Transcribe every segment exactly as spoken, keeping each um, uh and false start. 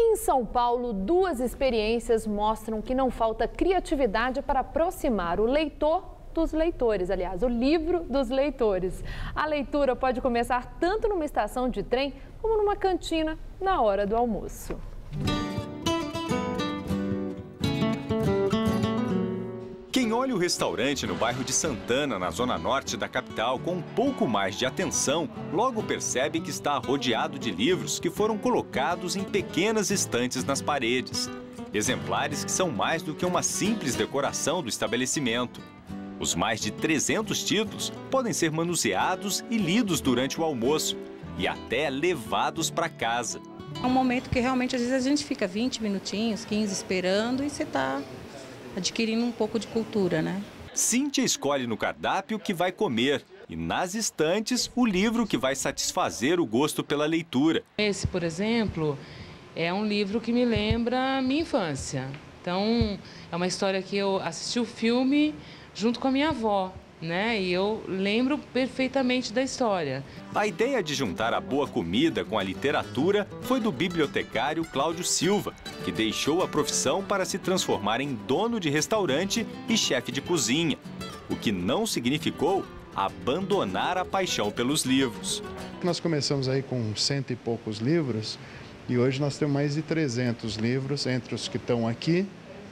Em São Paulo, duas experiências mostram que não falta criatividade para aproximar o leitor dos leitores, aliás, o livro dos leitores. A leitura pode começar tanto numa estação de trem como numa cantina na hora do almoço. Quem olha o restaurante no bairro de Santana, na zona norte da capital, com um pouco mais de atenção, logo percebe que está rodeado de livros que foram colocados em pequenas estantes nas paredes. Exemplares que são mais do que uma simples decoração do estabelecimento. Os mais de trezentos títulos podem ser manuseados e lidos durante o almoço e até levados para casa. É um momento que realmente às vezes a gente fica vinte minutinhos, quinze esperando e você está adquirindo um pouco de cultura, né? Cíntia escolhe no cardápio o que vai comer e nas estantes o livro que vai satisfazer o gosto pela leitura. Esse, por exemplo, é um livro que me lembra minha infância. Então, é uma história que eu assisti o filme junto com a minha avó, né? E eu lembro perfeitamente da história. A ideia de juntar a boa comida com a literatura foi do bibliotecário Cláudio Silva, que deixou a profissão para se transformar em dono de restaurante e chefe de cozinha, o que não significou abandonar a paixão pelos livros. Nós começamos aí com cento e poucos livros e hoje nós temos mais de trezentos livros entre os que estão aqui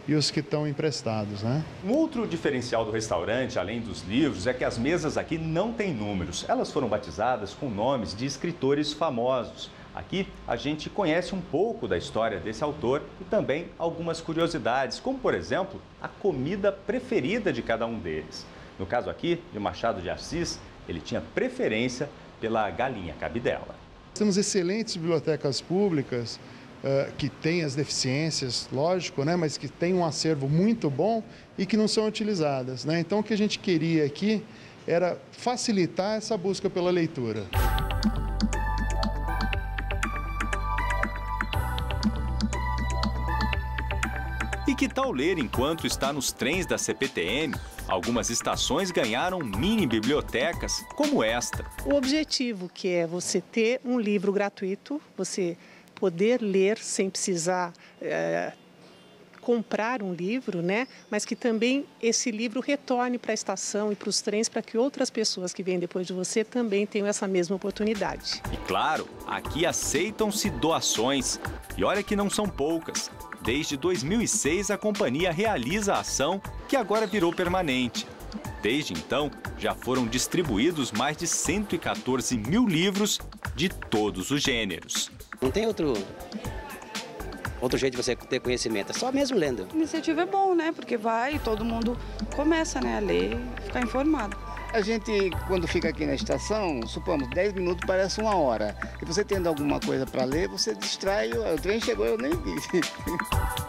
e os que estão emprestados, né? Um outro diferencial do restaurante, além dos livros, é que as mesas aqui não têm números. Elas foram batizadas com nomes de escritores famosos. Aqui a gente conhece um pouco da história desse autor e também algumas curiosidades, como, por exemplo, a comida preferida de cada um deles. No caso aqui, de Machado de Assis, ele tinha preferência pela galinha cabidela. Temos excelentes bibliotecas públicas, Uh, que tem as deficiências, lógico, né, mas que tem um acervo muito bom e que não são utilizadas, né? Então, o que a gente queria aqui era facilitar essa busca pela leitura. E que tal ler enquanto está nos trens da C P T M? Algumas estações ganharam mini-bibliotecas, como esta. O objetivo que é você ter um livro gratuito, você poder ler sem precisar é, comprar um livro, né? Mas que também esse livro retorne para a estação e para os trens para que outras pessoas que vêm depois de você também tenham essa mesma oportunidade. E claro, aqui aceitam-se doações. E olha que não são poucas. Desde dois mil e seis, a companhia realiza a ação que agora virou permanente. Desde então, já foram distribuídos mais de cento e quatorze mil livros de todos os gêneros. Não tem outro, outro jeito de você ter conhecimento, é só mesmo lendo. A iniciativa é bom, né? Porque vai, todo mundo começa, né, a ler, ficar informado. A gente, quando fica aqui na estação, supomos, dez minutos parece uma hora. E você tendo alguma coisa para ler, você distrai, o trem chegou, eu nem vi.